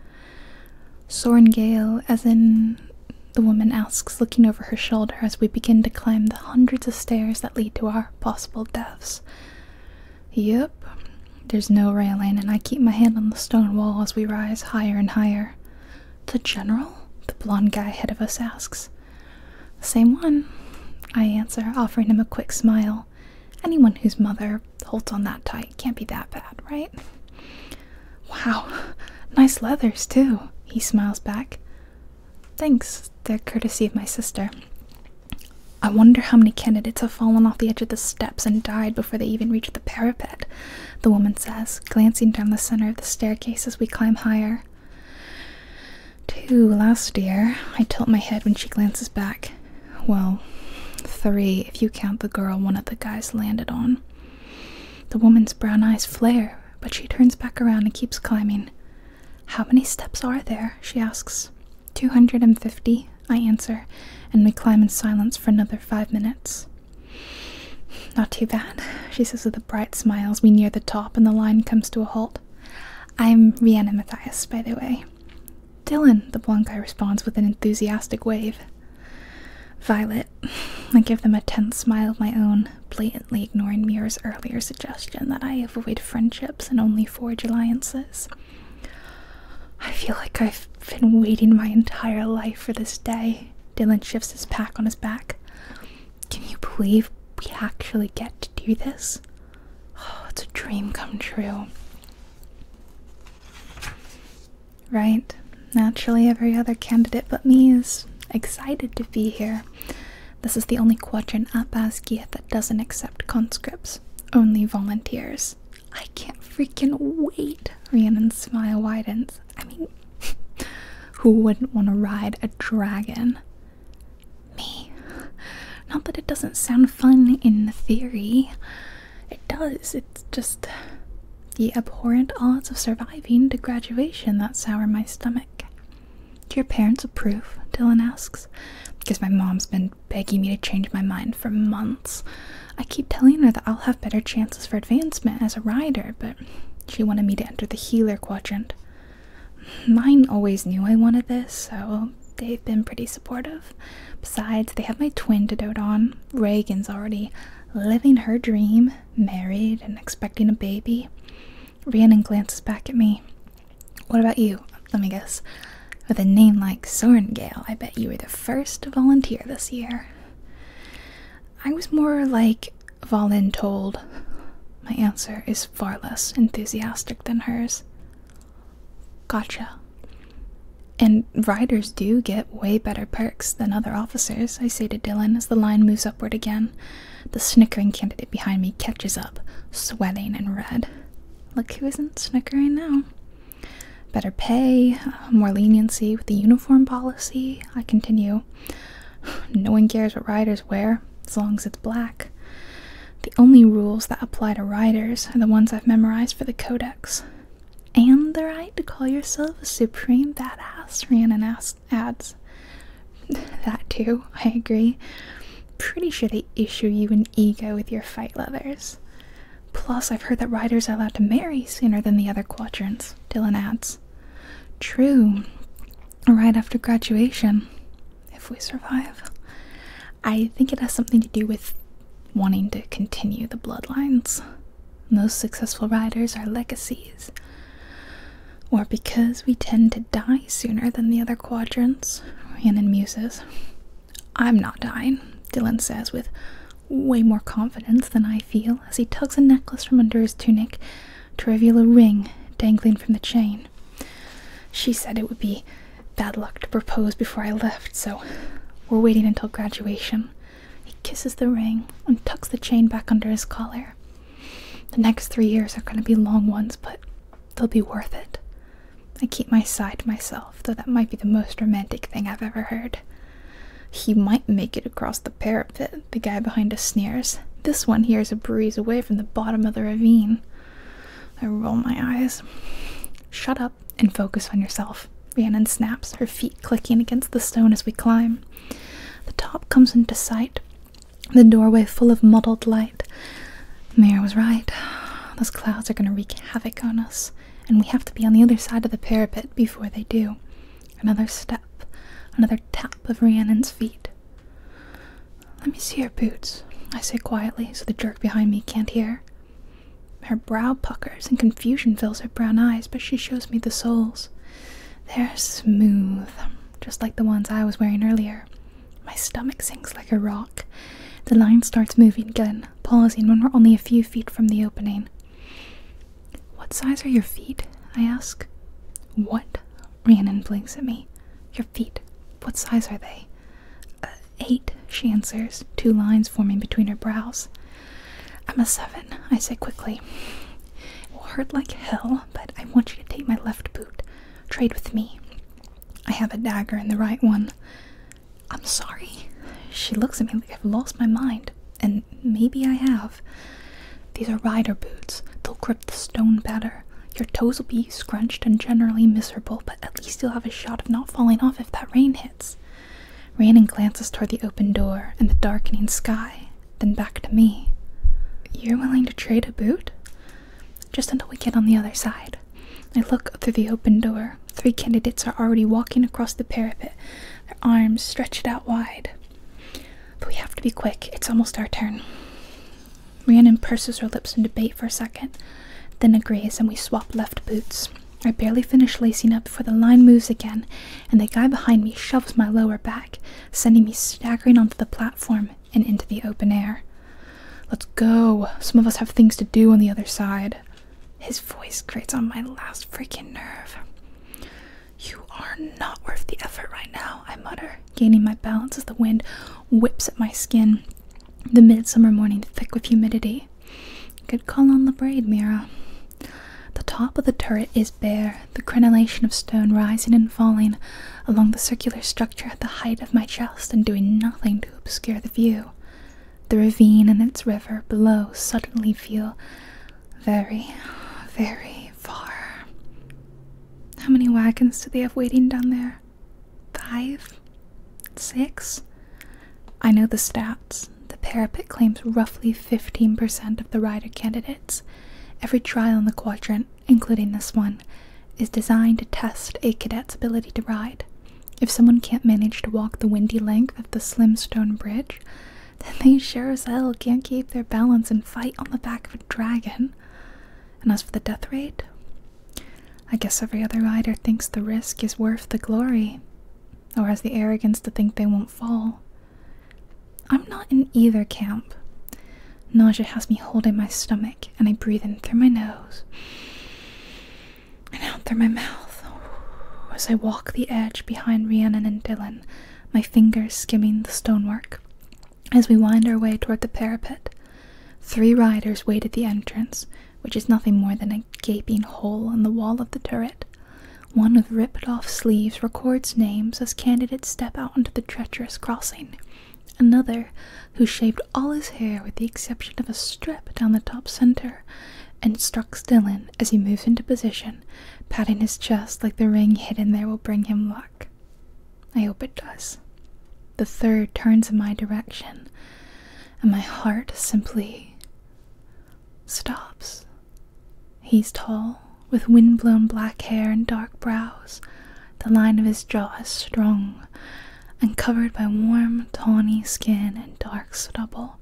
Sorrengail, as in... the woman asks, looking over her shoulder as we begin to climb the hundreds of stairs that lead to our possible deaths. Yep, there's no railing, and I keep my hand on the stone wall as we rise higher and higher. The general? The blonde guy ahead of us asks. Same one, I answer, offering him a quick smile. Anyone whose mother holds on that tight can't be that bad, right? Wow, nice leathers too, he smiles back. Thanks, they're courtesy of my sister. I wonder how many candidates have fallen off the edge of the steps and died before they even reach the parapet, the woman says, glancing down the center of the staircase as we climb higher. Two last year, I tilt my head when she glances back. Well, three if you count the girl one of the guys landed on. The woman's brown eyes flare, but she turns back around and keeps climbing. How many steps are there? She asks. 250, I answer, and we climb in silence for another 5 minutes. Not too bad, she says with a bright smile as we near the top and the line comes to a halt. I'm Rhiannon Matthias, by the way. Dylan, the blonde guy responds with an enthusiastic wave. Violet. I give them a tense smile of my own, blatantly ignoring Mira's earlier suggestion that I avoid friendships and only forge alliances. I feel like I've been waiting my entire life for this day. Dylan shifts his pack on his back. Can you believe we actually get to do this? Oh, it's a dream come true. Right. Naturally, every other candidate but me is excited to be here. This is the only quadrant at Basgiath that doesn't accept conscripts. Only volunteers. I can't freaking wait! Rhiannon's smile widens. I mean, who wouldn't want to ride a dragon? Me. Not that it doesn't sound fun in theory. It does. It's just the abhorrent odds of surviving to graduation that sour my stomach. Do your parents approve? Dylan asks. Because my mom's been begging me to change my mind for months. I keep telling her that I'll have better chances for advancement as a rider, but she wanted me to enter the healer quadrant. Mine always knew I wanted this, so they've been pretty supportive. Besides, they have my twin to dote on. Reagan's already living her dream, married and expecting a baby. Rhiannon glances back at me. What about you? Let me guess. With a name like Sorrengail, I bet you were the first to volunteer this year. I was more like voluntold. My answer is far less enthusiastic than hers. Gotcha. And riders do get way better perks than other officers, I say to Dylan as the line moves upward again. The snickering candidate behind me catches up, sweating and red. Look who isn't snickering now. Better pay, more leniency with the uniform policy, I continue. No one cares what riders wear, as long as it's black. The only rules that apply to riders are the ones I've memorized for the Codex. And the right to call yourself a supreme badass, Rhiannon adds. That too, I agree. Pretty sure they issue you an ego with your fight leathers. Plus, I've heard that riders are allowed to marry sooner than the other quadrants, Dylan adds. True. Right after graduation. If we survive. I think it has something to do with wanting to continue the bloodlines. Most successful riders are legacies. Or because we tend to die sooner than the other quadrants, Rhiannon muses. I'm not dying, Dylan says with way more confidence than I feel as he tugs a necklace from under his tunic to reveal a ring dangling from the chain. She said it would be bad luck to propose before I left, so we're waiting until graduation. He kisses the ring and tucks the chain back under his collar. The next 3 years are going to be long ones, but they'll be worth it. I keep my sigh to myself, though that might be the most romantic thing I've ever heard. He might make it across the parapet, the guy behind us sneers. This one here is a breeze away from the bottom of the ravine. I roll my eyes. Shut up and focus on yourself, Rhiannon snaps, her feet clicking against the stone as we climb. The top comes into sight, the doorway full of mottled light. Mira was right. Those clouds are going to wreak havoc on us, and we have to be on the other side of the parapet before they do. Another step. Another tap of Rhiannon's feet. Let me see her boots, I say quietly so the jerk behind me can't hear. Her brow puckers and confusion fills her brown eyes, but she shows me the soles. They're smooth, just like the ones I was wearing earlier. My stomach sinks like a rock. The line starts moving again, pausing when we're only a few feet from the opening. What size are your feet? I ask. What? Rhiannon blinks at me. Your feet. What size are they? 8, she answers, 2 lines forming between her brows. I'm a 7, I say quickly. It will hurt like hell, but I want you to take my left boot. Trade with me. I have a dagger in the right one. I'm sorry. She looks at me like I've lost my mind, and maybe I have. These are rider boots. They'll grip the stone better. Your toes will be scrunched and generally miserable, but at least you'll have a shot of not falling off if that rain hits. Rhiannon glances toward the open door and the darkening sky, then back to me. You're willing to trade a boot? Just until we get on the other side. I look through the open door, Three candidates are already walking across the parapet, their arms stretched out wide. But we have to be quick. It's almost our turn. Rhiannon purses her lips in debate for a second, then agrees, and we swap left boots. I barely finish lacing up before the line moves again, and the guy behind me shoves my lower back, sending me staggering onto the platform and into the open air. Let's go. Some of us have things to do on the other side. His voice grates on my last freaking nerve. You are not worth the effort right now, I mutter, gaining my balance as the wind whips at my skin, the midsummer morning thick with humidity. Good call on the braid, Mira. The top of the turret is bare, the crenellation of stone rising and falling along the circular structure at the height of my chest and doing nothing to obscure the view. The ravine and its river below suddenly feel very, very far. How many wagons do they have waiting down there? 5? 6? I know the stats. The parapet claims roughly 15% of the rider candidates. Every trial in the quadrant, including this one, is designed to test a cadet's ability to ride. If someone can't manage to walk the windy length of the slim stone bridge, then they sure as hell can't keep their balance and fight on the back of a dragon. And as for the death rate, I guess every other rider thinks the risk is worth the glory, or has the arrogance to think they won't fall. I'm not in either camp. Nausea has me holding my stomach, and I breathe in through my nose and out through my mouth. As I walk the edge behind Rhiannon and Dylan, my fingers skimming the stonework, as we wind our way toward the parapet. 3 riders wait at the entrance, which is nothing more than a gaping hole in the wall of the turret. One with ripped-off sleeves records names as candidates step out onto the treacherous crossing. Another, who shaved all his hair with the exception of a strip down the top center, instructs Dylan as he moves into position, patting his chest like the ring hidden there will bring him luck. I hope it does. The third turns in my direction, and my heart simply stops. He's tall, with wind-blown black hair and dark brows. The line of his jaw is strong, and covered by warm, tawny skin and dark stubble.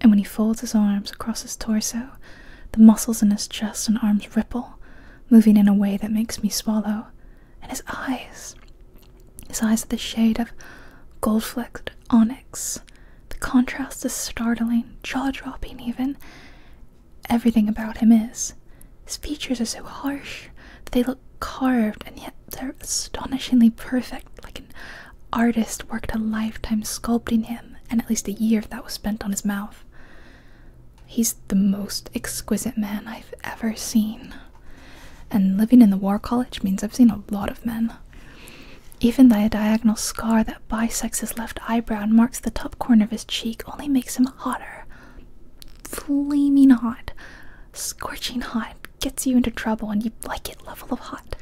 And when he folds his arms across his torso, the muscles in his chest and arms ripple, moving in a way that makes me swallow. And his eyes are the shade of gold-flecked onyx. The contrast is startling, jaw-dropping even. Everything about him is. His features are so harsh that they look carved, and yet they're astonishingly perfect, like an artist worked a lifetime sculpting him, and at least a year if that was spent on his mouth. He's the most exquisite man I've ever seen. And living in the War College means I've seen a lot of men. Even the diagonal scar that bisects his left eyebrow and marks the top corner of his cheek only makes him hotter. Flaming hot. Scorching hot. Gets you into trouble, and you like it level of hot.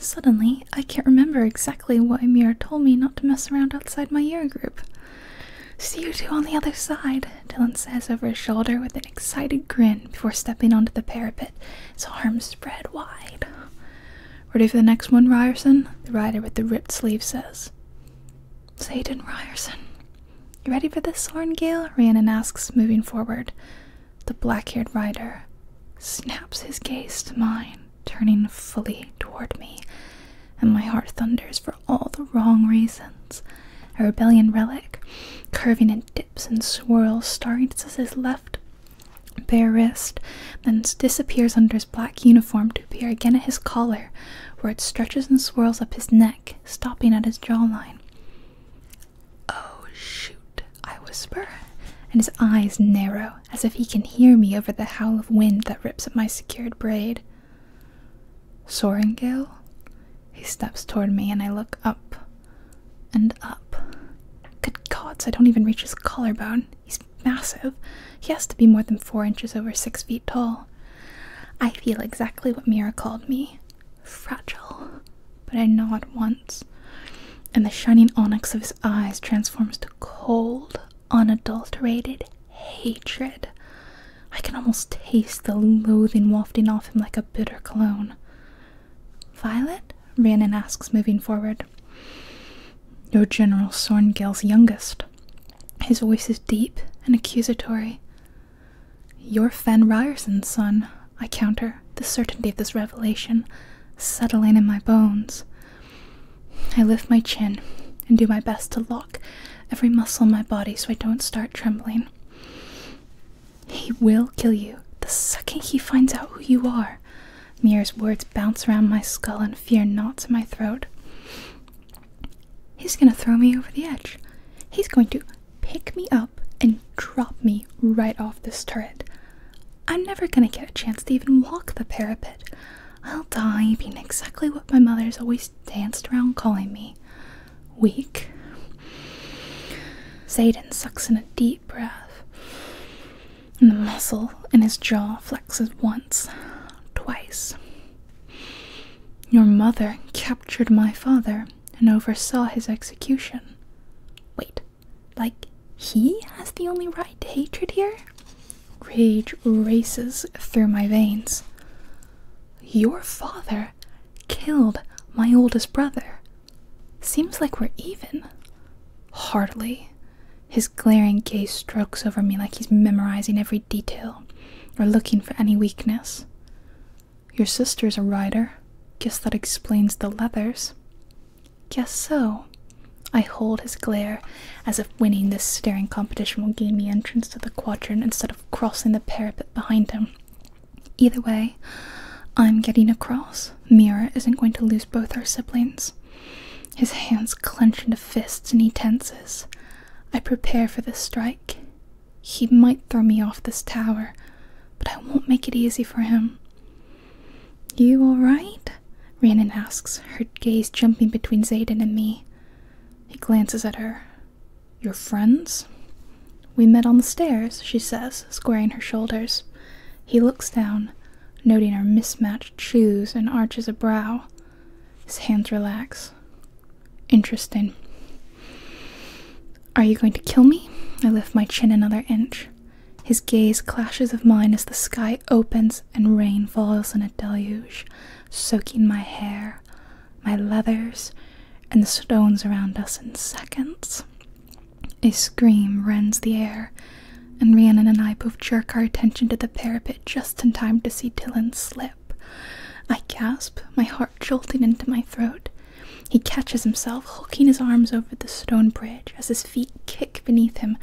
Suddenly, I can't remember exactly why Mira told me not to mess around outside my year group. See you two on the other side, Dylan says over his shoulder with an excited grin before stepping onto the parapet, his arms spread wide. Ready for the next one, Ryerson? The rider with the ripped sleeve says. Xaden Riorson. You ready for this, Sorrengail? Rhiannon asks, moving forward. The black-haired rider snaps his gaze to mine, turning fully toward me, and my heart thunders for all the wrong reasons. A rebellion relic, curving in dips and swirls, starts as his left bare wrist, then disappears under his black uniform to appear again at his collar, where it stretches and swirls up his neck, stopping at his jawline. Oh, shoot, I whisper, and his eyes narrow, as if he can hear me over the howl of wind that rips at my secured braid. Sorrengail? He steps toward me, and I look up and up. Good gods, I don't even reach his collarbone. He's massive. He has to be more than 4 inches over 6 feet tall. I feel exactly what Mira called me. Fragile. But I nod once, and the shining onyx of his eyes transforms to cold, unadulterated hatred. I can almost taste the loathing wafting off him like a bitter cologne. Violet? Rhiannon asks, moving forward. "You're General Sorrengail's youngest." His voice is deep and accusatory. "You're Fen Ryerson's son," I counter, the certainty of this revelation settling in my bones. I lift my chin and do my best to lock every muscle in my body so I don't start trembling. "He will kill you the second he finds out who you are." Mira's words bounce around my skull and fear knots in my throat. "He's gonna throw me over the edge. He's going to pick me up and drop me right off this turret. I'm never gonna get a chance to even walk the parapet. I'll die being exactly what my mother's always danced around calling me. Weak." Xaden sucks in a deep breath, and the muscle in his jaw flexes once, twice. "Your mother captured my father and oversaw his execution." Wait, like he has the only right to hatred here? Rage races through my veins. "Your father killed my oldest brother. Seems like we're even." "Hardly." His glaring gaze strokes over me like he's memorizing every detail, or looking for any weakness. "Your sister's a rider. Guess that explains the leathers." "Guess so." I hold his glare, as if winning this staring competition will gain me entrance to the quadrant instead of crossing the parapet behind him. Either way, I'm getting across. Mira isn't going to lose both our siblings. His hands clench into fists and he tenses. I prepare for this strike. He might throw me off this tower, but I won't make it easy for him. "You alright?" Rhiannon asks, her gaze jumping between Xaden and me. He glances at her. "Your friends?" "We met on the stairs," she says, squaring her shoulders. He looks down, noting our mismatched shoes and arches of brow. His hands relax. "Interesting. Are you going to kill me?" I lift my chin another inch. His gaze clashes with mine as the sky opens and rain falls in a deluge, soaking my hair, my leathers, and the stones around us in seconds. A scream rends the air, and Rhiannon and I both jerk our attention to the parapet just in time to see Dylan slip. I gasp, my heart jolting into my throat. He catches himself, hooking his arms over the stone bridge as his feet kick beneath him,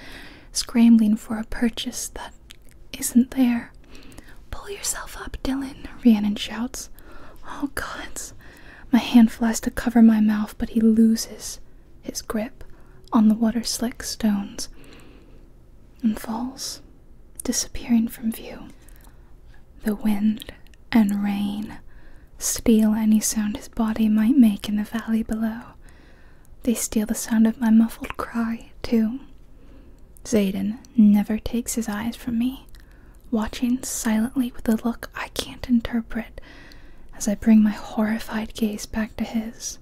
scrambling for a purchase that isn't there. "Pull yourself up, Dylan," Rhiannon shouts. "Oh, gods." My hand flies to cover my mouth, but he loses his grip on the water-slick stones and falls, disappearing from view. The wind and rain steal any sound his body might make in the valley below. They steal the sound of my muffled cry, too. Xaden never takes his eyes from me, watching silently with a look I can't interpret, as I bring my horrified gaze back to his.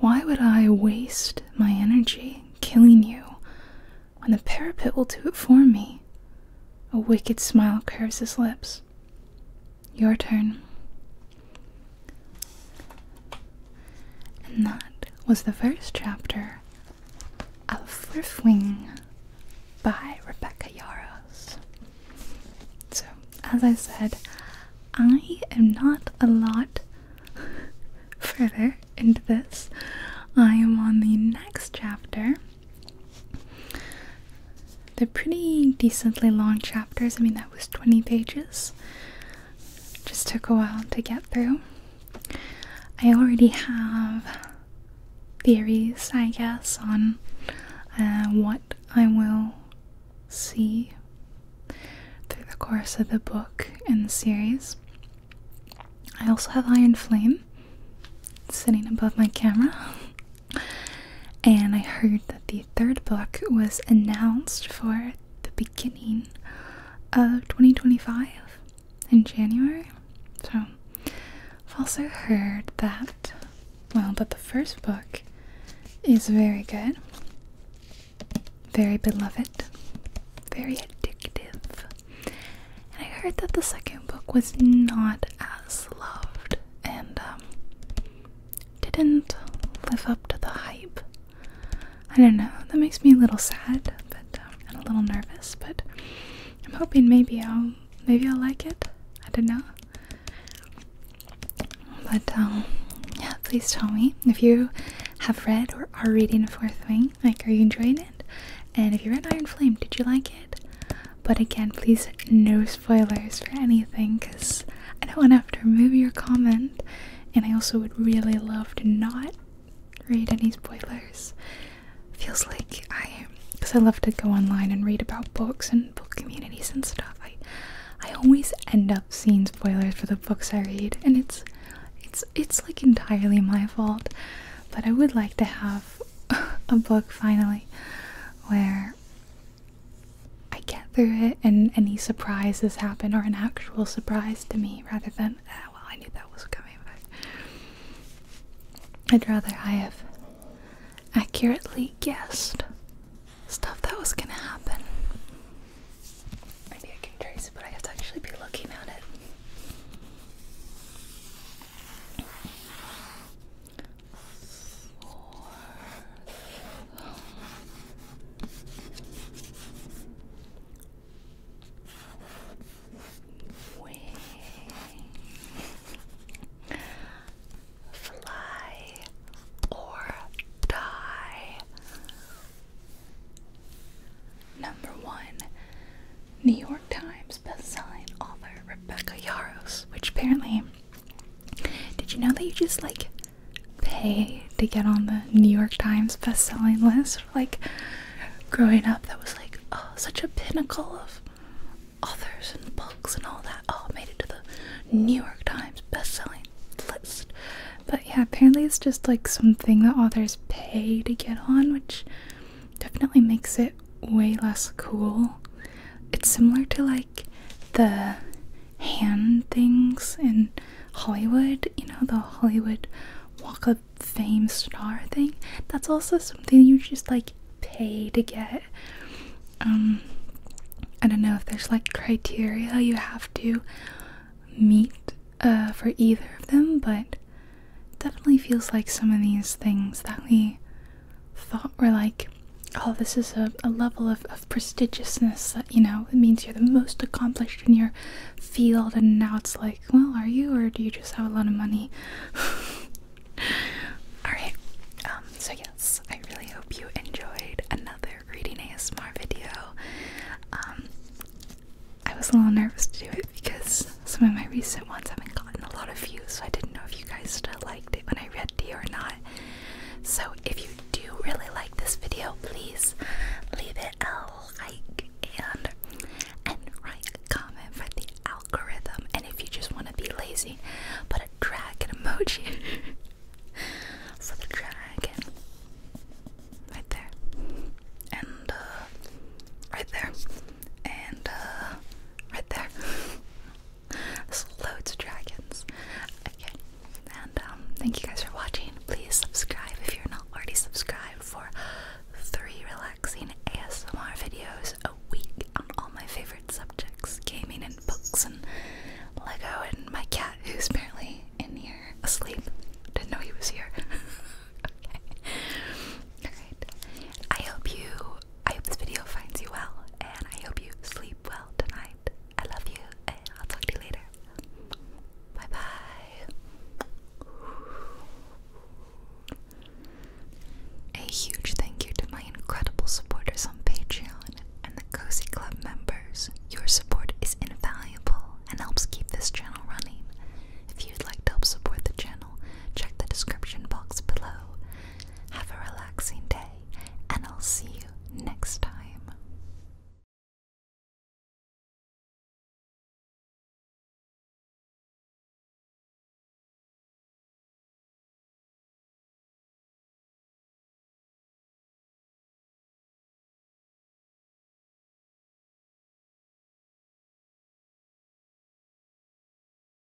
"Why would I waste my energy killing you when the parapet will do it for me?" A wicked smile curves his lips. "Your turn." And that was the first chapter of Fourth Wing by Rebecca Yarros. So, as I said, I am not a lot further into this. I am on the next chapter. They're pretty decently long chapters. I mean, that was 20 pages. Just took a while to get through. I already have theories, I guess, on what I will see through the course of the book and the series. I also have Iron Flame sitting above my camera, and I heard that the third book was announced for the beginning of 2025 in January. So I've also heard that, well, that the first book is very good, very beloved, very addictive. And I heard that the second book was not as loved, and didn't live up to the hype. I don't know, that makes me a little sad, but and a little nervous, but I'm hoping maybe I'll like it. I don't know. But yeah, please tell me if you have read or are reading Fourth Wing. Like, are you enjoying it? And if you read Iron Flame, did you like it? But again, please, no spoilers for anything, because I don't want to have to remove your comment, and I also would really love to not read any spoilers. Feels like because I love to go online and read about books and book communities and stuff. I always end up seeing spoilers for the books I read, and it's like entirely my fault. But I would like to have a book finally where I get through it and any surprises happen, or an actual surprise to me, rather than, well, I knew that was coming, but I'd rather I have accurately guessed stuff that was gonna happen. Maybe I can trace it, but I have to actually be looking at it. New York Times bestselling author Rebecca Yarros, which apparently, did you know that you just like pay to get on the New York Times bestselling list? Like, growing up that was like, oh, such a pinnacle of authors and books and all that. Oh, I made it to the New York Times bestselling list. But yeah, apparently it's just like something that authors pay to get on, which definitely makes it way less cool. It's similar to like the hand things in Hollywood, you know, the Hollywood Walk of Fame star thing. That's also something you just like pay to get. I don't know if there's like criteria you have to meet for either of them, but it definitely feels like some of these things that we thought were like, oh, this is a level of prestigiousness that, you know, it means you're the most accomplished in your field, and now it's like, well, are you, or do you just have a lot of money? Alright, so yes, I really hope you enjoyed another Reading ASMR video. I was a little nervous to do it